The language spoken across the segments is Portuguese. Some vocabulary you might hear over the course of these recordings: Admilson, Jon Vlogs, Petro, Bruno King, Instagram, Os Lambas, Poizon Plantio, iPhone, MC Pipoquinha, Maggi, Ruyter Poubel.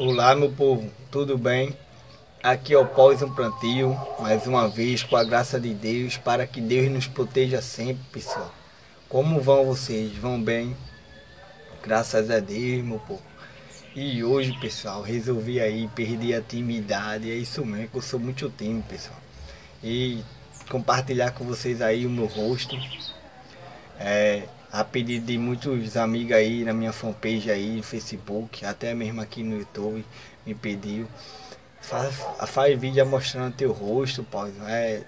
Olá, meu povo, tudo bem? Aqui é o Poizon Plantio, mais uma vez, com a graça de Deus, para que Deus nos proteja sempre, pessoal. Como vão vocês? Vão bem? Graças a Deus, meu povo. E hoje, pessoal, resolvi aí perder a timidez, é isso mesmo, que eu sou muito tímido, pessoal. E compartilhar com vocês aí o meu rosto, a pedido de muitos amigos aí na minha fanpage aí no Facebook, até mesmo aqui no YouTube me pediu, faz vídeo mostrando teu rosto,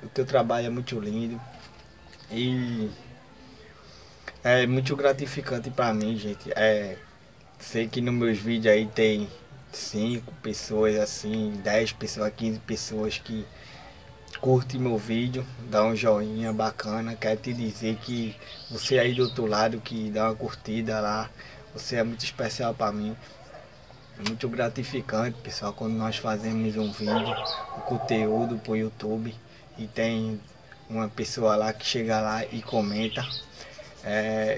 o teu trabalho é muito lindo e é muito gratificante para mim, gente. Sei que nos meus vídeos aí tem 5 pessoas assim, 10 pessoas, 15 pessoas que curte meu vídeo, dá um joinha bacana. Quero te dizer que você aí do outro lado que dá uma curtida lá, você é muito especial para mim. É muito gratificante, pessoal, quando nós fazemos um vídeo, um conteúdo pro YouTube e tem uma pessoa lá que chega lá e comenta.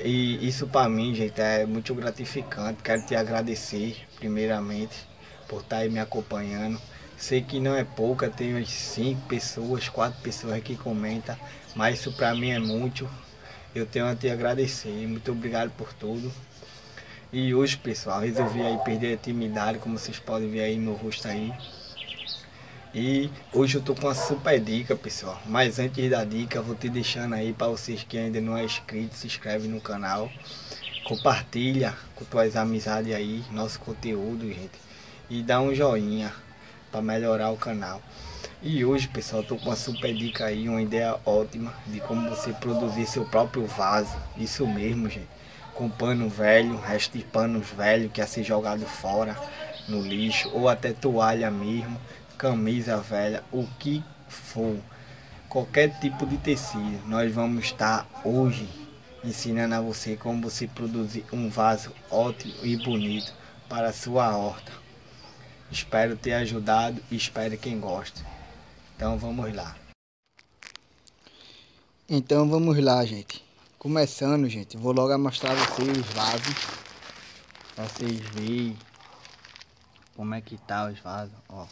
E isso para mim, gente, é muito gratificante. Quero te agradecer primeiramente por estar aí me acompanhando. Sei que não é pouca, tem umas 5 pessoas, 4 pessoas que comentam, mas isso pra mim é muito. Eu tenho a te agradecer, muito obrigado por tudo. E hoje, pessoal, resolvi aí perder a timidez, como vocês podem ver aí no rosto aí. E hoje eu tô com uma super dica, pessoal. Mas antes da dica, vou te deixando aí pra vocês que ainda não é inscrito, se inscreve no canal. Compartilha com tuas amizades aí, nosso conteúdo, gente. E dá um joinha para melhorar o canal. E hoje, pessoal, tô com uma super dica aí, uma ideia ótima de como você produzir seu próprio vaso. Isso mesmo, gente, com pano velho, resto de panos velho que ia ser jogado fora no lixo, ou até toalha mesmo, camisa velha, o que for, qualquer tipo de tecido. Nós vamos estar hoje ensinando a você como você produzir um vaso ótimo e bonito para a sua horta. Espero ter ajudado e espero quem gosta. Então vamos lá. Então vamos lá, gente. Começando, gente, vou logo mostrar a vocês os vasos, para vocês verem como é que tá os vasos. Ó.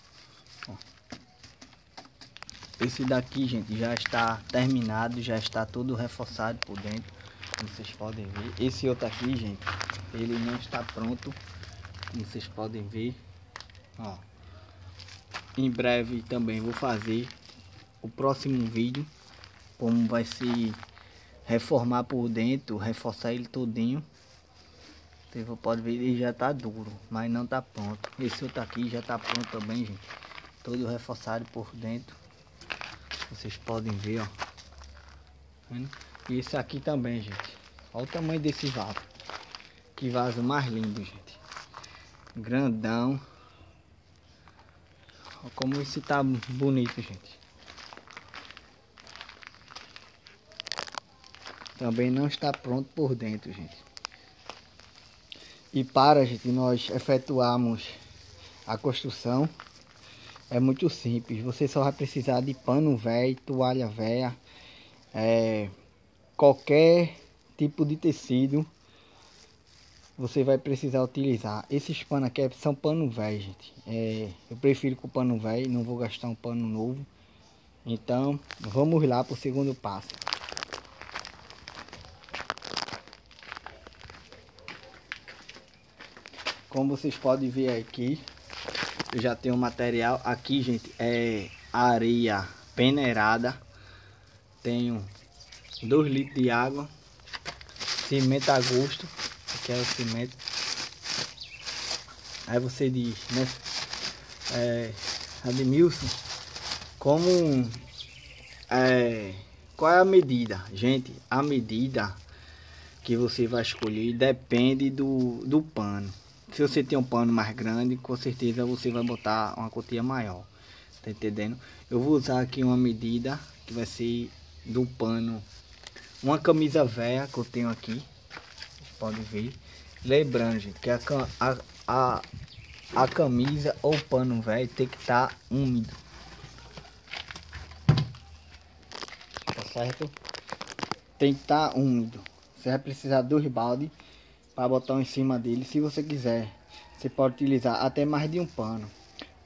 Esse daqui, gente, já está terminado, já está todo reforçado por dentro, como vocês podem ver. Esse outro aqui, gente, ele não está pronto, como vocês podem ver. Ó, em breve também vou fazer o próximo vídeo, como vai se reformar por dentro, reforçar ele todinho. Você pode ver, ele já tá duro, mas não tá pronto. Esse outro aqui já tá pronto também, gente, todo reforçado por dentro, vocês podem ver, ó. E esse aqui também, gente, olha o tamanho desse vaso. Que vaso mais lindo, gente, grandão. Olha como esse tá bonito, gente. Também não está pronto por dentro, gente. E para, gente, nós efetuarmos a construção, é muito simples. Você só vai precisar de pano velho, toalha velha, qualquer tipo de tecido você vai precisar utilizar. Esses panos aqui são pano velho, gente. Eu prefiro com pano velho, não vou gastar um pano novo. Então vamos lá para o segundo passo. Como vocês podem ver aqui, eu já tenho o material aqui, gente. É areia peneirada, tenho 2 litros de água, cimento a gosto, que é o cimento. Aí você diz, né, Admilson, qual é a medida? Gente, a medida que você vai escolher depende do pano. Se você tem um pano mais grande, com certeza você vai botar uma quantia maior, tá entendendo? Eu vou usar aqui uma medida que vai ser do pano, uma camisa velha que eu tenho aqui, pode ver. Lembrando, gente, que a camisa ou pano velho tem que estar úmido, tá certo? Tem que estar úmido. Você vai precisar de 2 baldes para botar um em cima dele. Se você quiser Você pode utilizar até mais de um pano.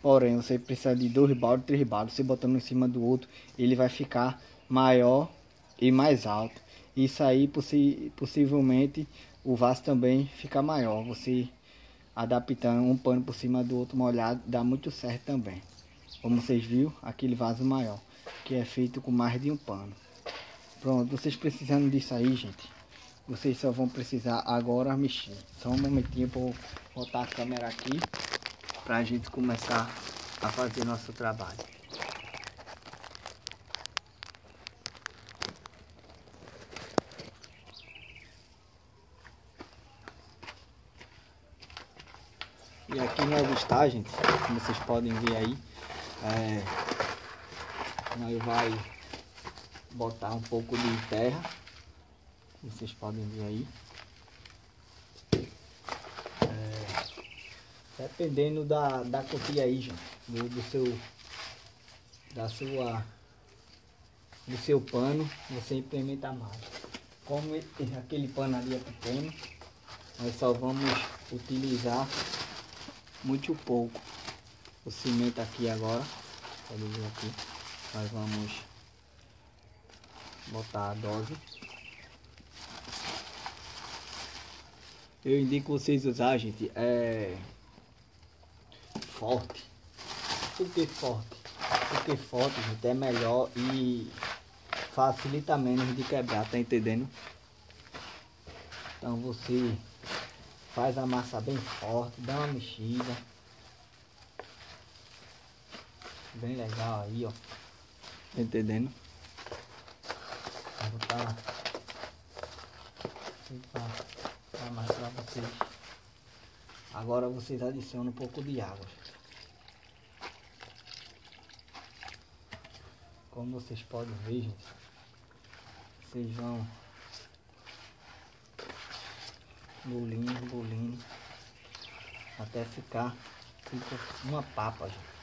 Porém, você precisa de 2 baldes, 3 baldes. Você botando um em cima do outro, ele vai ficar maior e mais alto. Isso aí, possivelmente, o vaso também fica maior. Você adaptando um pano por cima do outro molhado, dá muito certo também. Como vocês viram, aquele vaso maior, que é feito com mais de um pano. Pronto, vocês precisando disso aí, gente, vocês só vão precisar agora mexer. Só um momentinho para eu botar a câmera aqui, para a gente começar a fazer nosso trabalho. E aqui nós está, gente, como vocês podem ver aí, nós vai botar um pouco de terra, como vocês podem ver aí. Dependendo da copia aí, gente, do seu pano, você implementa mais. Como aquele pano ali é pequeno, nós só vamos utilizar muito pouco o cimento aqui agora. Pode ver aqui, nós vamos botar a dose. Eu indico vocês usar, gente, forte. Por que forte? Porque forte, gente, é melhor e facilita menos de quebrar, tá entendendo? Então você faz a massa bem forte, dá uma mexida. Bem legal aí, ó. Tá entendendo? Vou botar para mostrar pra vocês. Agora vocês adicionam um pouco de água. Como vocês podem ver, gente, vocês vão bolindo, até fica uma papa, gente.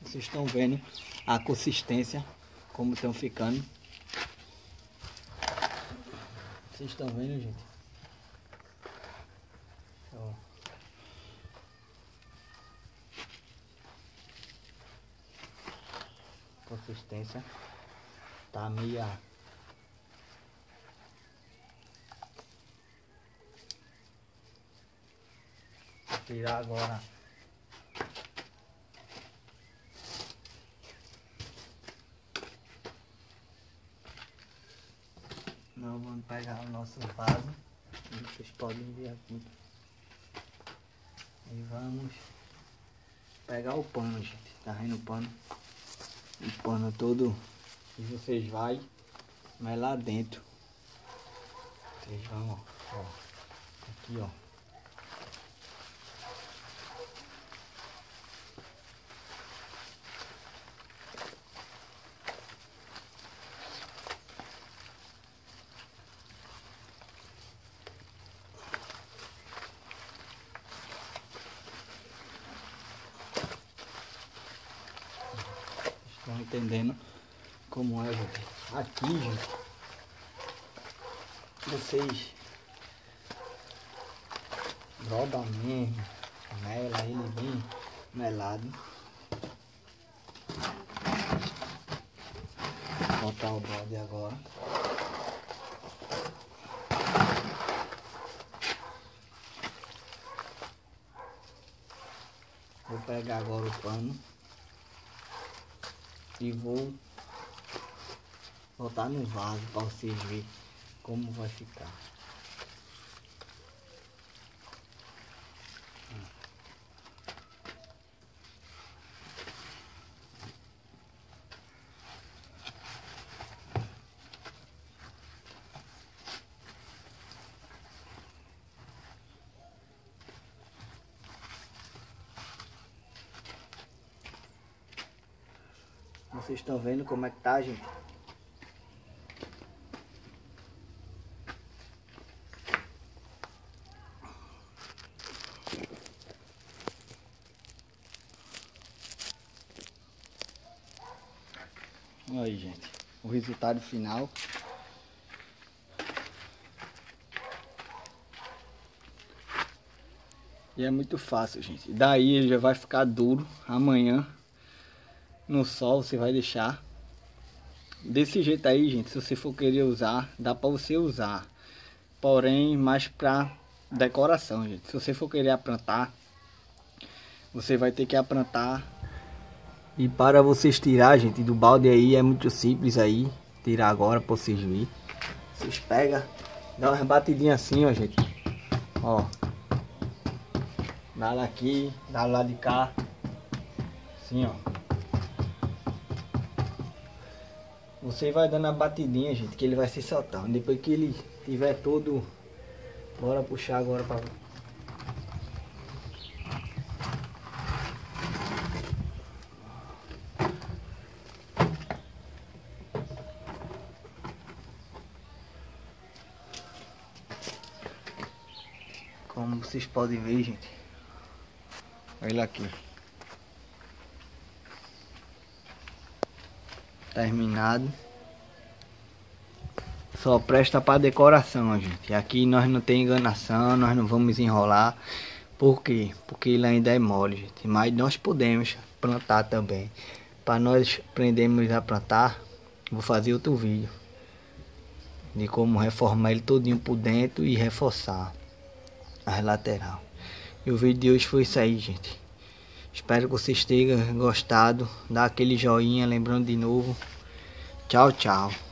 Vocês estão vendo a consistência, como estão ficando. Vocês estão vendo, gente? Ó. Consistência tá meia . Vou tirar agora . Não vamos pegar o nosso vaso, como vocês podem ver aqui, e vamos pegar o pano, gente, tá vendo o pano? O pano todo, e vocês vai lá dentro, vocês vão, ó, aqui, ó, entendendo como é, gente. Aqui, gente, vocês roda mesmo, mela ele bem melado. Vou botar o bode agora. Vou pegar agora o pano e vou botar no vaso para vocês verem como vai ficar. Vocês estão vendo como é que tá, gente? Aí, gente, o resultado final. E é muito fácil, gente. Daí ele já vai ficar duro amanhã. No sol você vai deixar. Desse jeito aí, gente, se você for querer usar, dá pra você usar. Porém, mais pra decoração, gente. Se você for querer aplantar, você vai ter que aplantar. E para vocês tirar, gente, do balde aí, é muito simples aí. Tirar agora pra vocês verem. Vocês pegam, dá umas batidinhas assim, ó, gente. Ó. Dá lá aqui, dá lá de cá. Assim, ó. Você vai dando a batidinha, gente, que ele vai se soltando. Depois que ele tiver todo... Bora puxar agora pra... Como vocês podem ver, gente. Olha ele aqui. Terminado. Só presta para decoração, gente. Aqui nós não tem enganação, nós não vamos enrolar. Por quê? Porque ele ainda é mole, gente. Mas nós podemos plantar também. Para nós aprendermos a plantar, vou fazer outro vídeo de como reformar ele todinho por dentro e reforçar as lateral. E o vídeo de hoje foi isso aí, gente. Espero que vocês tenham gostado. Dá aquele joinha, lembrando de novo. Tchau, tchau.